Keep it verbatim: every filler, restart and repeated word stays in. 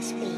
last week.